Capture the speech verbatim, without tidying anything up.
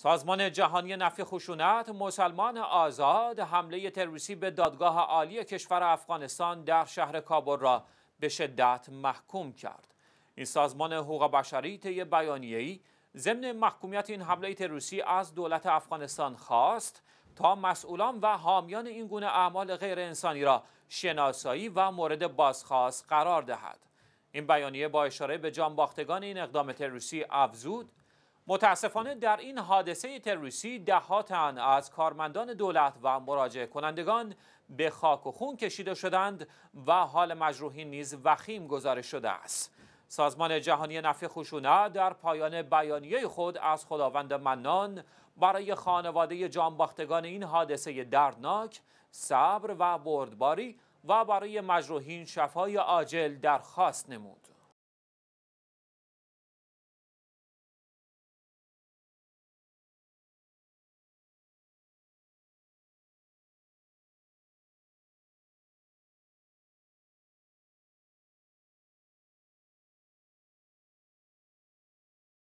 سازمان جهانی نفی خشونت، مسلمان آزاد، حمله تروریستی به دادگاه عالی کشور افغانستان در شهر کابل را به شدت محکوم کرد. این سازمان حقوق بشری طی بیانیه‌ای ضمن محکومیت این حمله تروریستی از دولت افغانستان خواست تا مسئولان و حامیان این گونه اعمال غیر انسانی را شناسایی و مورد بازخواست قرار دهد. این بیانیه با اشاره به جانباختگان این اقدام تروریستی افزود: متاسفانه در این حادثه تروریستی ده‌ها تن از کارمندان دولت و مراجعه کنندگان به خاک و خون کشیده شدند و حال مجروحین نیز وخیم گزارش شده است. سازمان جهانی نفی خشونت در پایان بیانیه خود از خداوند منان برای خانواده جانباختگان این حادثه دردناک صبر و بردباری و برای مجروحین شفای عاجل درخواست نمود.